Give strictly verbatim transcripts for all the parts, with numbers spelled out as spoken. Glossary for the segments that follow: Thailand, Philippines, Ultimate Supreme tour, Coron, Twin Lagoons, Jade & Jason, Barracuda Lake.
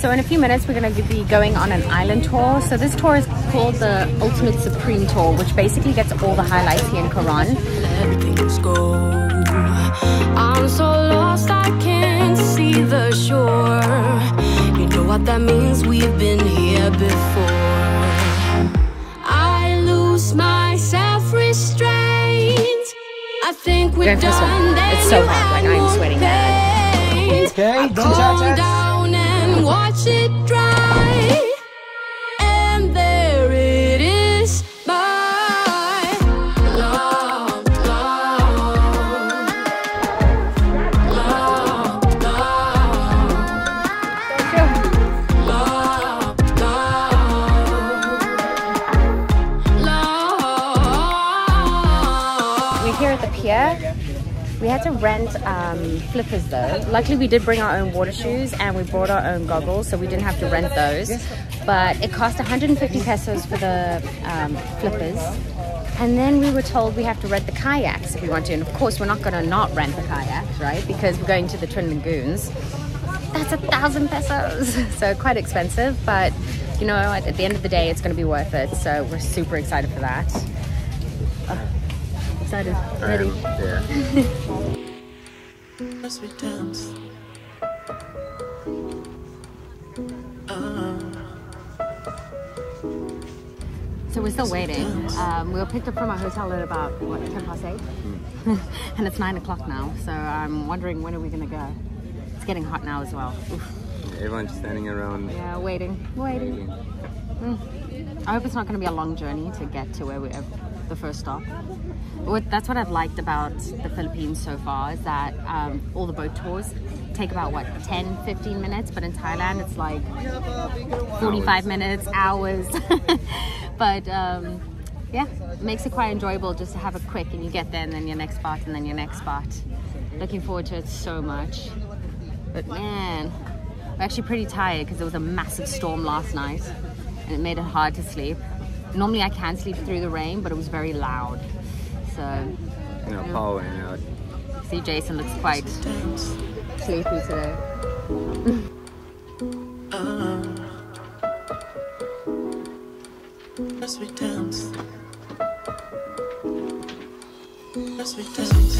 So in a few minutes, we're going to be going on an island tour. So this tour is called the Ultimate Supreme tour, which basically gets all the highlights here in Coron. Everything's gold. I'm so lost, I can't see the shore. You know what that means, we've been here before. I lose my self-restraint. I think we're done. It's so hot, like I'm sweating bad. Okay, two shots. Watch it dry, and there it is, my love, love, love, love, love. We're here at the pier. We had to rent um, flippers though. Luckily we did bring our own water shoes and we brought our own goggles, so we didn't have to rent those. But it cost one hundred fifty pesos for the um, flippers. And then we were told we have to rent the kayaks if we want to. And of course we're not gonna not rent the kayaks, right? Because we're going to the Twin Lagoons. That's a thousand pesos. So quite expensive, but you know, at, at the end of the day, it's gonna be worth it. So we're super excited for that. Excited. Ready? Um, yeah. As we dance, uh, so we're still waiting. Um, we were picked up from our hotel at about what, ten past eight, mm. and it's nine o'clock now. So I'm wondering when are we gonna go? It's getting hot now as well. Oof. Everyone's standing around. Yeah, waiting, waiting. waiting. Mm. I hope it's not gonna be a long journey to get to where we are. The first stop. What, that's what I've liked about the Philippines so far is that um, all the boat tours take about what ten fifteen minutes, but in Thailand it's like forty-five hours. Minutes, hours. But um, yeah, it makes it quite enjoyable just to have a quick and you get there and then your next spot and then your next spot. Looking forward to it so much. But man, we're actually pretty tired because there was a massive storm last night and it made it hard to sleep. Normally I can sleep through the rain, but it was very loud. So, you know, Paul went out. See, Jason looks quite sleepy today. uh, as we dance, as we dance.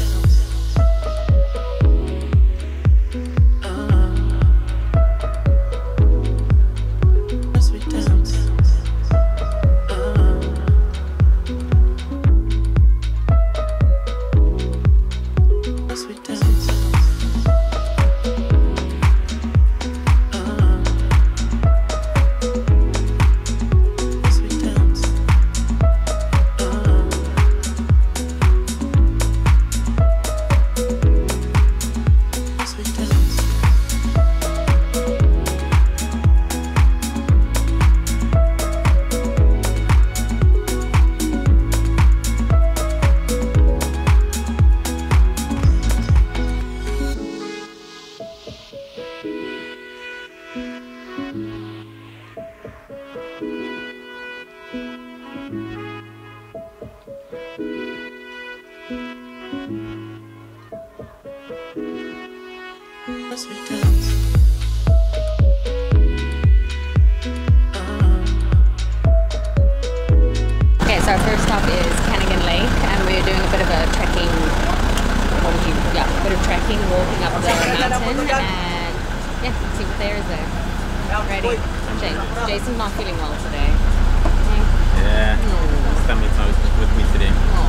Our first stop is Coron Lake, and we're doing a bit of a trekking, what would you, yeah, a bit of trekking, walking up the mountain, and yeah, see what there is there. Ready? Jade, Jason's not feeling well today. Yeah, his stomach's not with me today. Oh.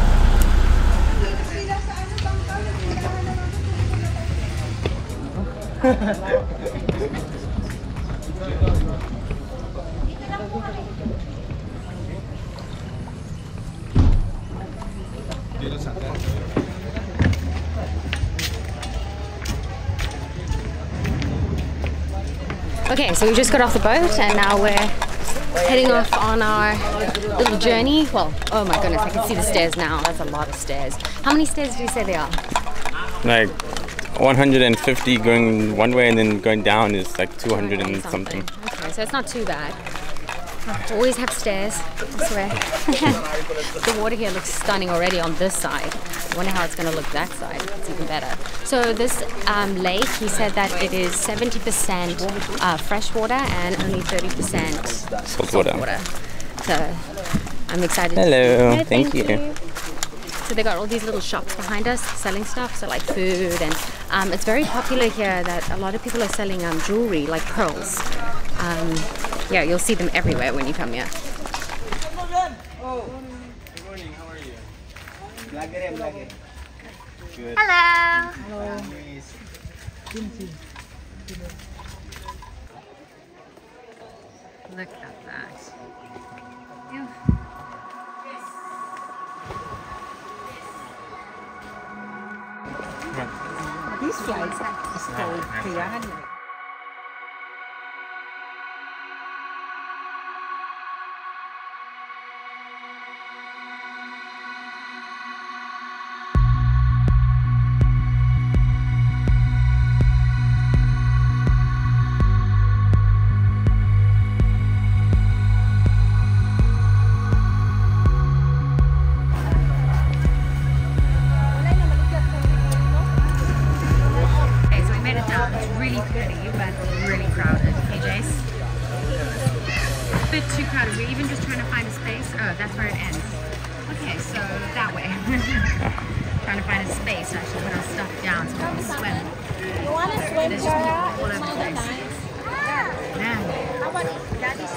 Okay, so we just got off the boat and now we're heading off on our little journey. Well, oh my goodness, I can see the stairs now. That's a lot of stairs. How many stairs do you say they are? Like one hundred fifty going one way and then going down is like two hundred and something. Okay, so it's not too bad. I always have stairs, I swear. The water here looks stunning already on this side. I wonder how it's going to look that side. It's even better. So this um, lake, he said that it is seventy percent uh, fresh water and only thirty percent salt water. water. So I'm excited. Hello, to thank, thank you. you. So they got all these little shops behind us selling stuff, so like food, and um, it's very popular here that a lot of people are selling um, jewelry, like pearls. Um, yeah, you'll see them everywhere when you come here. Oh. Good morning, how are you? Good. Hello. Hello. Look at that. Ew. These flights are still three hundred.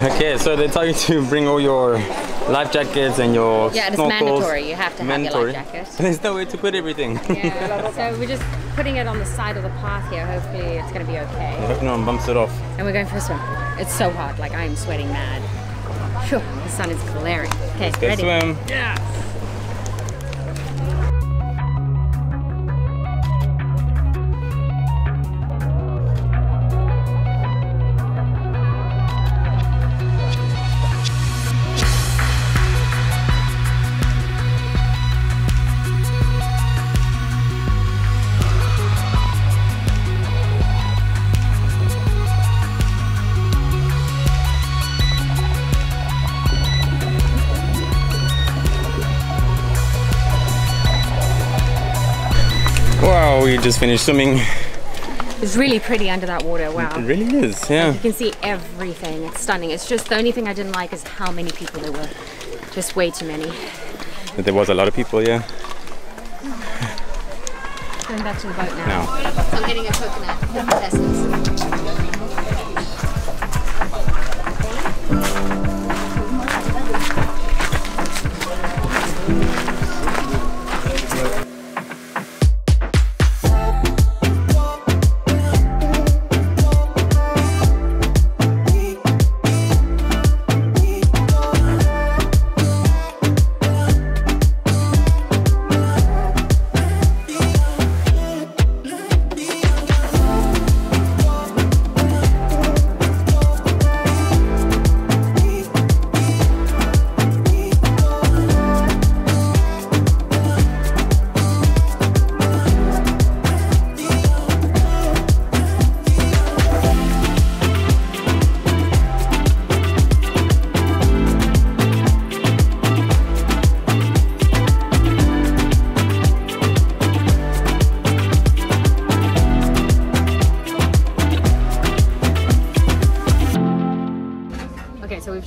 Okay, so they tell you to bring all your life jackets and your yeah, it's mandatory. You have to mandatory. have your life jacket. There's no way to put everything. Yeah. So we're just putting it on the side of the path here. Hopefully it's gonna be okay. I hope no one bumps it off. And we're going for a swim. It's so hot. Like I'm sweating mad. Phew, the sun is glaring. Okay, Let's go ready? swim. Yeah. We just finished swimming. It's really pretty under that water, wow. It really is, yeah. And you can see everything, it's stunning. It's just the only thing I didn't like is how many people there were. Just way too many. But there was a lot of people, yeah. Going back to the boat now. No. I'm getting a coconut. That's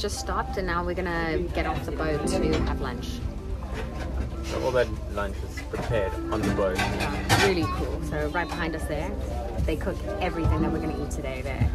just stopped, and now we're gonna get off the boat to have lunch. So all that lunch is prepared on the boat. Yeah, really cool. So right behind us there, they cook everything that we're gonna eat today there.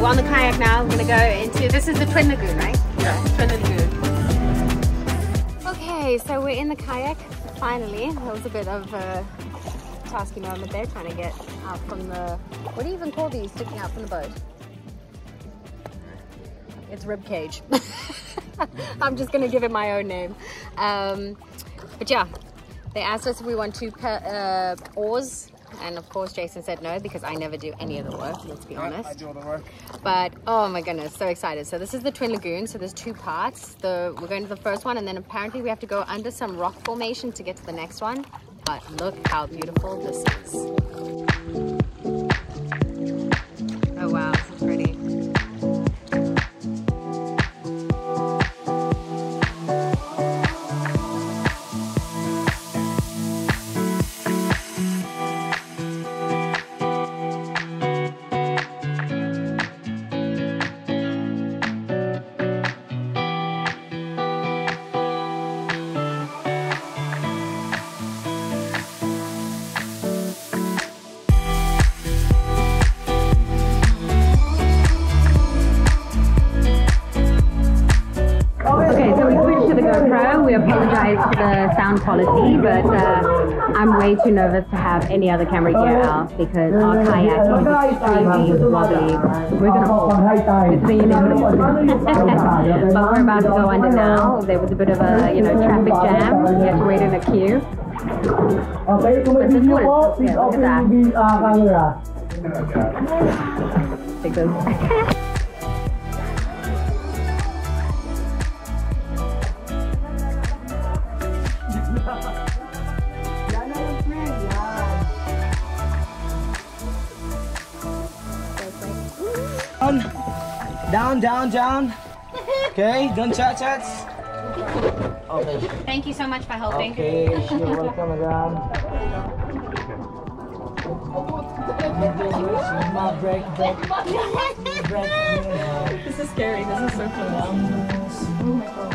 We're on the kayak now. We're gonna go into, this is the Twin Lagoon, right? yeah, it's feeling good. Okay, so we're in the kayak, finally. That was a bit of a tasky moment there, trying to get out from the, what do you even call these sticking out from the boat? It's rib cage. I'm just gonna give it my own name. Um, but yeah, they asked us if we want two per, uh, oars, and of course Jason said no, because I never do any of the work, let's be honest. I do all the work. But oh my goodness, so excited. So this is the Twin Lagoons, so there's two parts. The, we're going to the first one, and then apparently we have to go under some rock formation to get to the next one. But look how beautiful this is. Oh wow, so pretty. For the sound quality, but uh, I'm way too nervous to have any other camera gear out because our kayak is extremely wobbly. We're gonna fall. It's the inevitable. But we're about to go under now. There was a bit of a you know traffic jam. We had to wait in a queue. But this one, yeah, look at that. Take those. Down, down, down. Okay, don't chat chats. Okay. Thank you so much for helping. Okay, you're welcome, madam. break, break, break, break. This is scary. This is so close. Oh my god.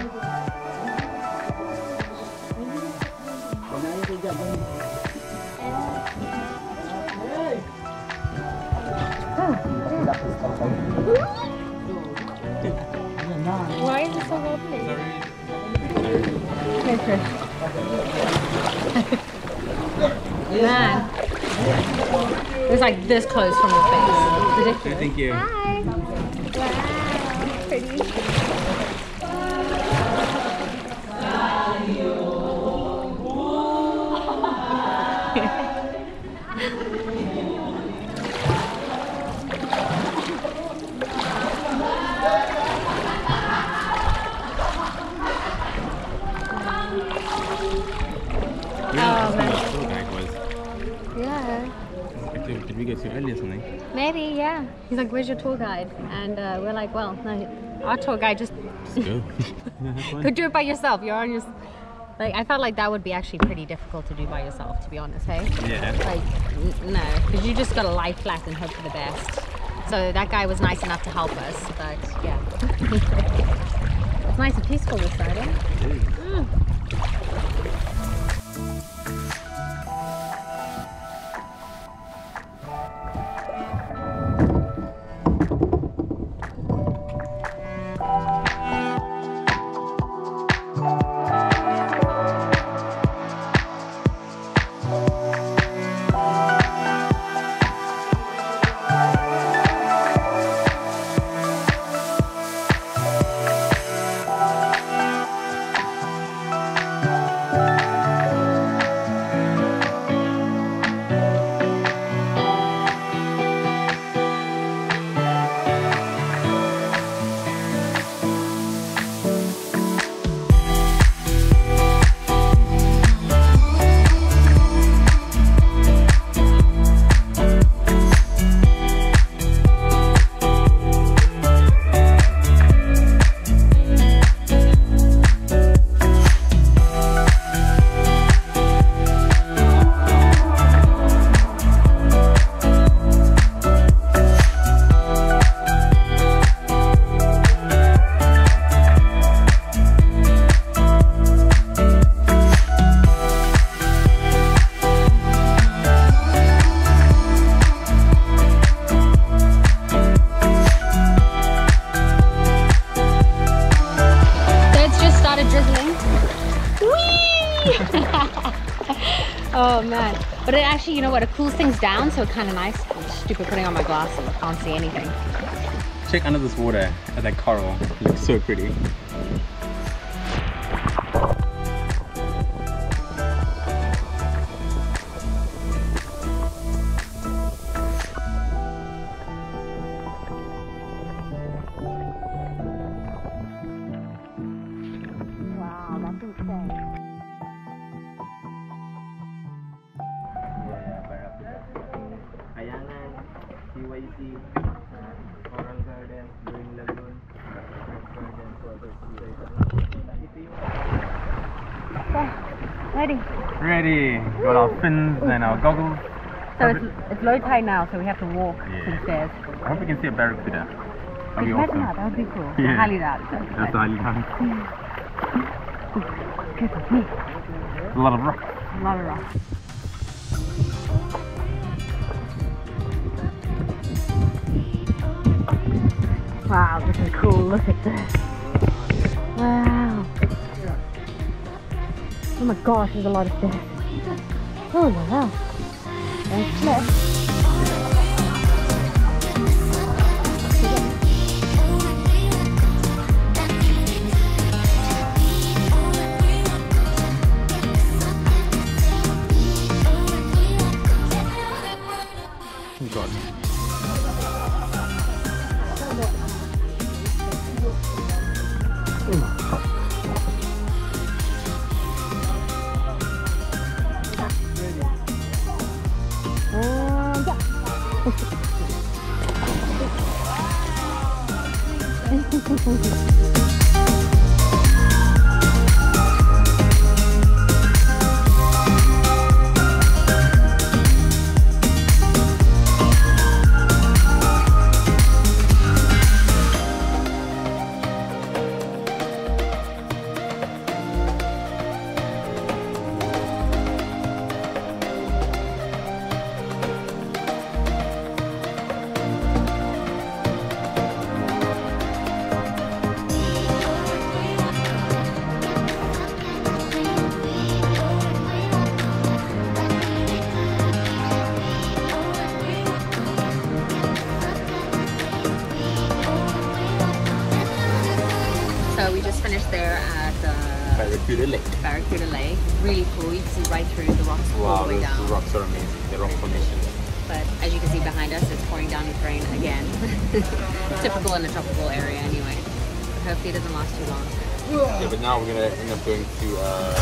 Why is it so lovely? Hey, Chris. Man. It was like this close from the face. Ridiculous. Okay, thank you. Hi. Wow. Pretty. Did we get here early or something? Maybe, yeah. He's like, where's your tour guide? And uh, we're like, well, no, our tour guide just... Just go. Go do it by yourself. You're on your... Like, I felt like that would be actually pretty difficult to do by yourself, to be honest, hey? Yeah. Like, no. Because you just got to lie flat and hope for the best. So that guy was nice enough to help us, but yeah. It's nice and peaceful this side, eh? It is. Mm. Oh man. But it actually, you know what, it cools things down, so it's kind of nice. I'm stupid putting on my glasses, I can't see anything. Check under this water at that coral, it looks so pretty. Coron Garden, Twin Lagoon, Ready? Ready. Woo. Got our fins and our goggles. So it's, it's low tide now, so we have to walk yeah. to the stairs. I hope we can see a barracuda. That would be awesome. That would be cool. Yeah. Highly doubt. That's highly doubt. A lot of rocks. A lot of rocks. Wow, this is cool, look at this. Wow. Oh my gosh, there's a lot of stairs. Oh wow. There's cliffs. Barracuda Lake. Barracuda Lake, really cool. You can see right through the rocks wow, all the way down. Wow, the rocks are amazing. The rock formations. But as you can see behind us, it's pouring down with rain again. Typical in a tropical area, anyway. Hopefully, it doesn't last too long. Yeah, but now we're gonna end up going to uh, a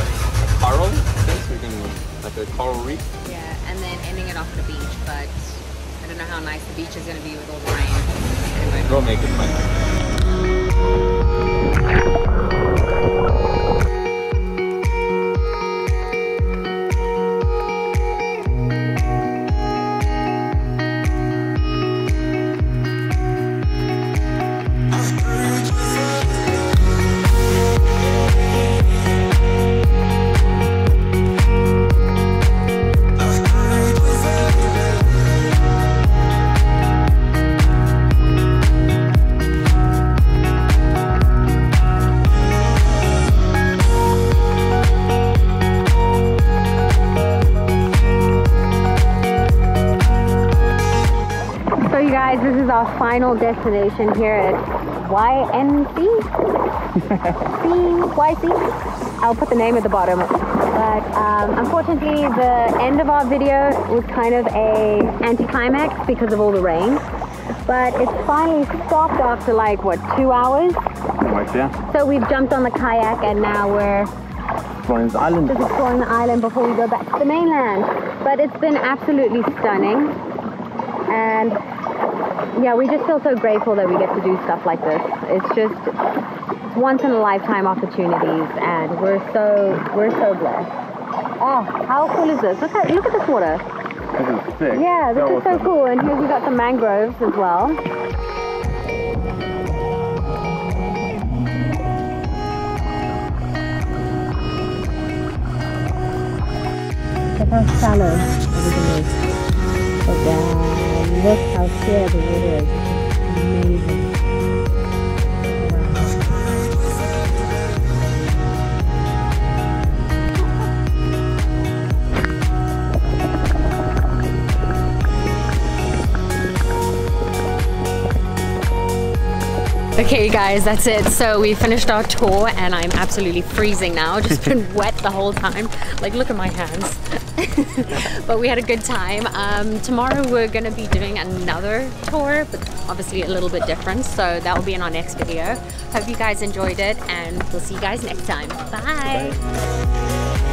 coral, I think, so we can like a coral reef. Yeah, and then ending it off at a beach. But I don't know how nice the beach is gonna be with all the rain. We'll make it fun. Our final destination here at Y N C? C Y C? I'll put the name at the bottom. But um, unfortunately, the end of our video was kind of a anticlimax because of all the rain. But it's finally stopped after like, what, two hours? Right, yeah. So we've jumped on the kayak and now we're exploring the island. Just exploring the island before we go back to the mainland. But it's been absolutely stunning. And yeah, we just feel so grateful that we get to do stuff like this. It's just once-in-a-lifetime opportunities, and we're so we're so blessed. Oh, how cool is this? Look at look at this water. This is sick. Yeah, this so is so awesome. Cool. And here we got some mangroves as well. Look how shallow everything is. But yeah. Look how clear the water is. It's amazing. Wow. you guys, that's it. So we finished our tour and I'm absolutely freezing now. Just been wet the whole time. Like, look at my hands. But we had a good time. Um, tomorrow we're going to be doing another tour, but obviously a little bit different. So that will be in our next video. Hope you guys enjoyed it and we'll see you guys next time. Bye. Bye.